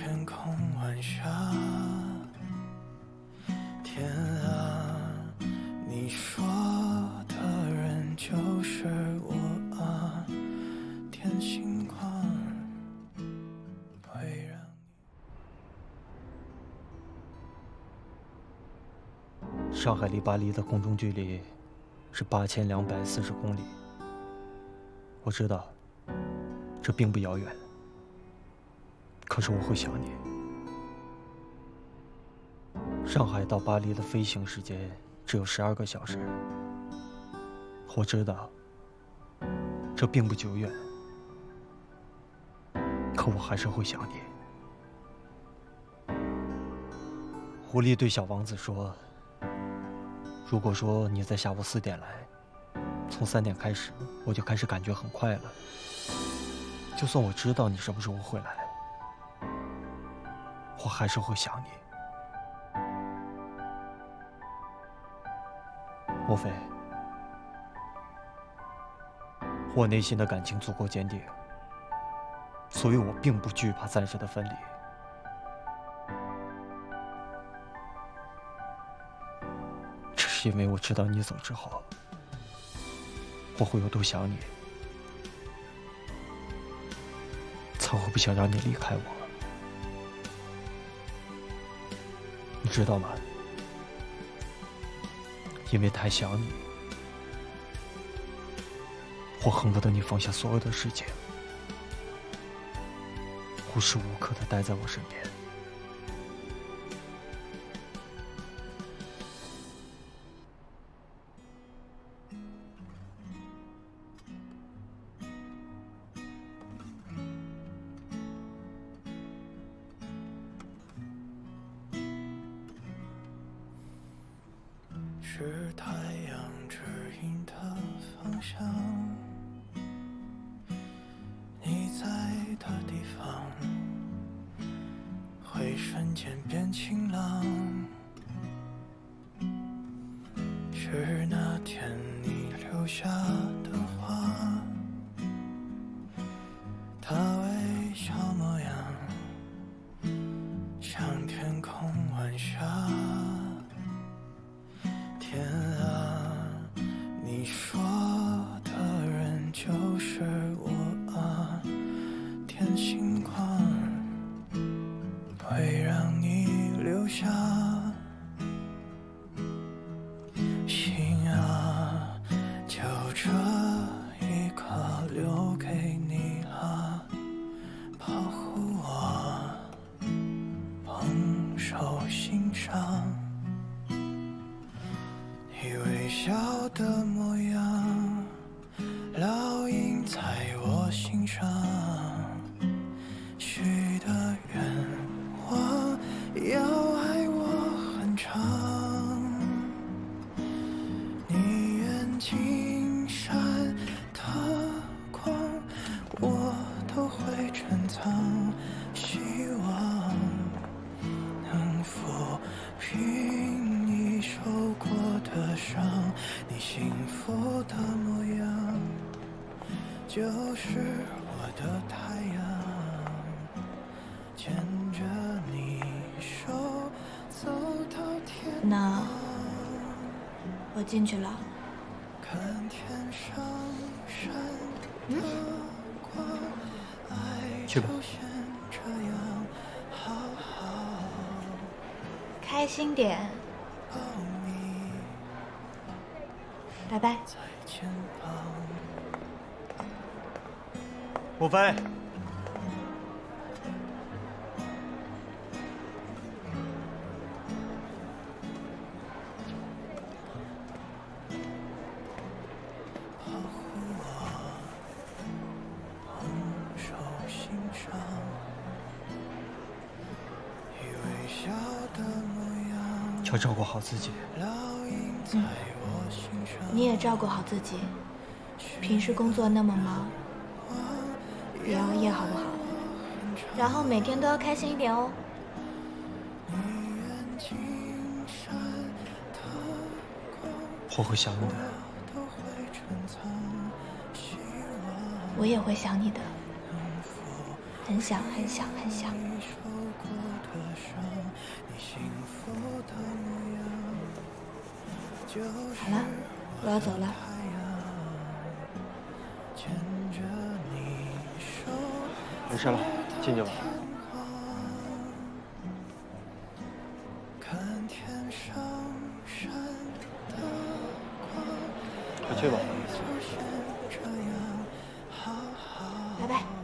天空晚霞，天啊，你说的人就是我啊，天星光会让你。上海离巴黎的空中距离是8240公里。我知道，这并不遥远。 可是我会想你。上海到巴黎的飞行时间只有12个小时。我知道，这并不久远。可我还是会想你。狐狸对小王子说：“如果说你在下午4点来，从3点开始，我就开始感觉很快了。就算我知道你什么时候会来。” 我还是会想你，莫非我内心的感情足够坚定，所以我并不惧怕暂时的分离。只是因为我知道你走之后，我会有多想你，才会不想让你离开我。 你知道吗？因为太想你，我恨不得你放下所有的事情，无时无刻的待在我身边。是太阳指引的方向，你在的地方会瞬间变晴朗。是那天你留下的花，它微笑模样，像天空晚霞。 天啊，你说的人就是我啊，天星光会让你留下。心啊，就这一刻留给你了，保护我，捧手心上。 你微笑的模样，烙印在我心上。许的愿望，要爱我很长。你眼睛闪的光，我都会珍藏。希望能抚平。 你受过的伤，你幸福的模样，就是我的太阳，牵着你手走到天堂。那我进去了。看天上闪的光，爱就像这样，好好开心点。 拜拜，莫非？要照顾好自己。 你也照顾好自己，平时工作那么忙，别熬夜好不好？然后每天都要开心一点哦。我会想你的，我也会想你的，很想很想很想。好了，我要走了。没事了，进去吧。快去吧。拜拜。